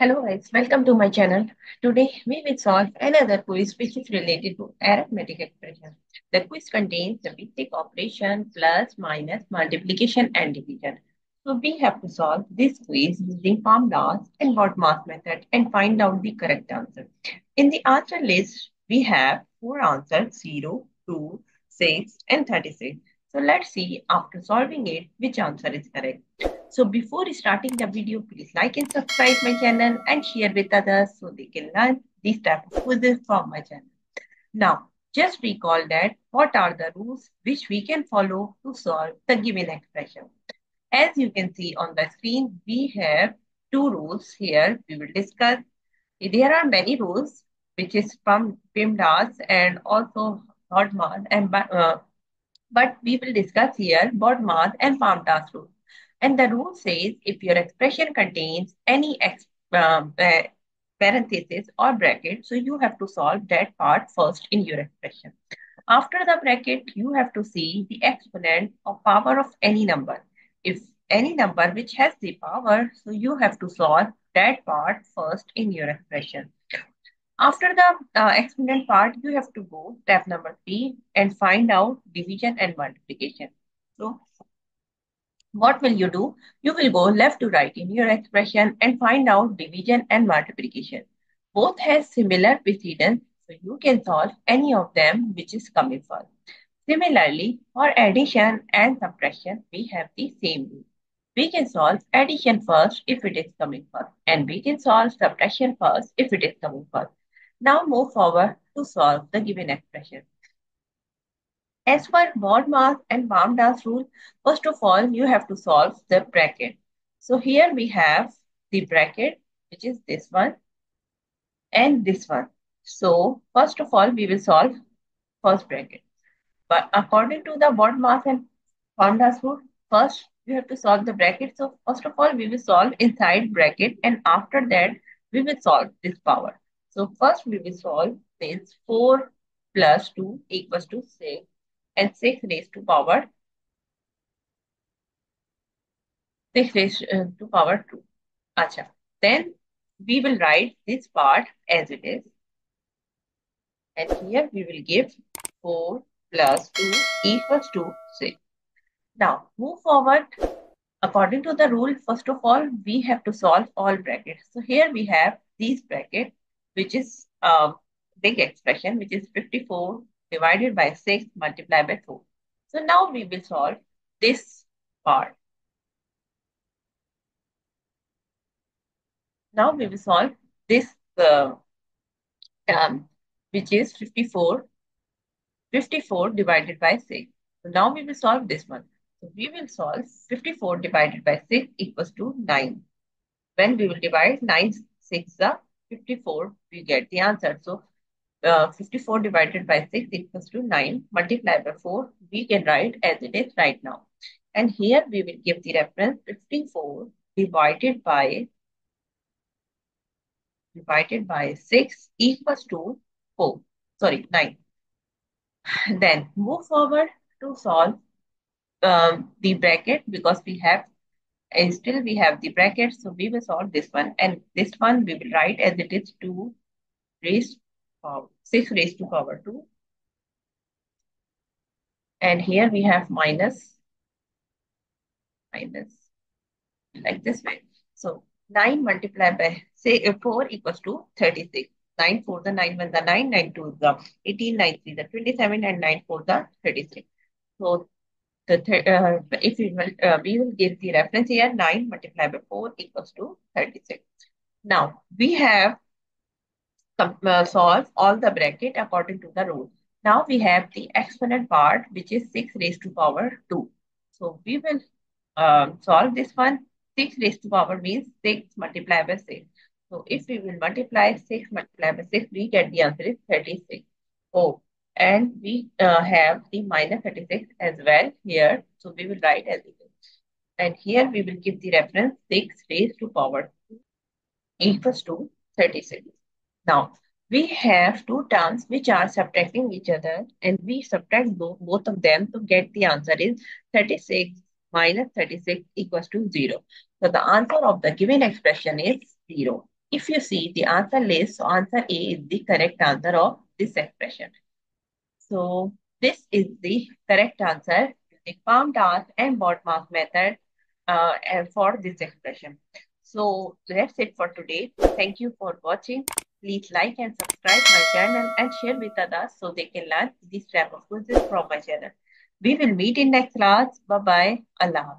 Hello guys, welcome to my channel. Today we will solve another quiz which is related to arithmetic expression. The quiz contains the basic operation, plus, minus, multiplication and division. So we have to solve this quiz using PEMDAS and BODMAS method and find out the correct answer. In the answer list, we have four answers, 0, 2, 6 and 36. So let's see after solving it which answer is correct. So before starting the video, please like and subscribe my channel and share with others so they can learn this type of quizzes from my channel. Now just recall that what are the rules which we can follow to solve the given expression. As you can see on the screen, we have two rules here we will discuss. There are many rules which is from PEMDAS and also BODMAS and but we will discuss here BODMAS and PEMDAS rule. And the rule says if your expression contains any parenthesis or bracket, so you have to solve that part first in your expression. After the bracket, you have to see the exponent or power of any number. If any number which has the power, so you have to solve that part first in your expression. After the exponent part, you have to go step number 3 and find out division and multiplication. So what will you do? You will go left to right in your expression and find out division and multiplication. Both have similar precedence, so you can solve any of them which is coming first. Similarly, for addition and subtraction, we have the same rule. We can solve addition first if it is coming first, and we can solve subtraction first if it is coming first. Now move forward to solve the given expression. As for BODMAS and PEMDAS rule, first of all, you have to solve the bracket. So here we have the bracket, which is this one and this one. So first of all, we will solve first bracket. But according to the BODMAS and PEMDAS rule, first you have to solve the bracket. So first of all, we will solve inside bracket, and after that, we will solve this power. So first we will solve this 4 plus 2 equals to 6 and 6 raised to power 2. Achha. Then we will write this part as it is. And here we will give 4 plus 2 equals to 6. Now move forward. According to the rule, first of all, we have to solve all brackets. So here we have these brackets, which is big expression, which is 54 divided by 6 multiplied by 4. So now we will solve this part. Now we will solve this term, which is 54 divided by 6. So now we will solve this one. So we will solve 54 divided by 6 equals to 9. When we will divide 9, 6 are 54, we get the answer. So 54 divided by 6 equals to 9 multiplied by 4, we can write as it is right now. And here we will give the reference 54 divided by 6 equals to 4. Sorry, 9. Then move forward to solve the bracket, because we have the bracket. So we will solve this one, and this one we will write as it is 6 raised to power 2. And here we have minus like this way. So 9 multiplied by 4 equals to 36. 9 4 the 9 1 the 9, 9 2 the 18, 9 3 the 27 and 9 4 the 36. So we will give the reference here 9 multiplied by 4 equals to 36. Now we have solve all the bracket according to the rule. Now we have the exponent part, which is 6 raised to power 2. So we will solve this one. 6 raised to power means 6 multiplied by 6. So if we will multiply 6 multiplied by 6, we get the answer is 36. Oh, and we have the minus 36 as well here. So we will write as it is. And here we will give the reference 6 raised to power 2 equals to 36. Now, we have two terms which are subtracting each other, and we subtract both of them to get the answer is 36 minus 36 equals to 0. So the answer of the given expression is 0. If you see the answer list, so answer A is the correct answer of this expression. So this is the correct answer using PEMDAS and BODMAS method for this expression. So that's it for today. Thank you for watching. Please like and subscribe my channel and share with others so they can learn this type of quizzes from my channel. We will meet in next class. Bye-bye. Allah Hafiz.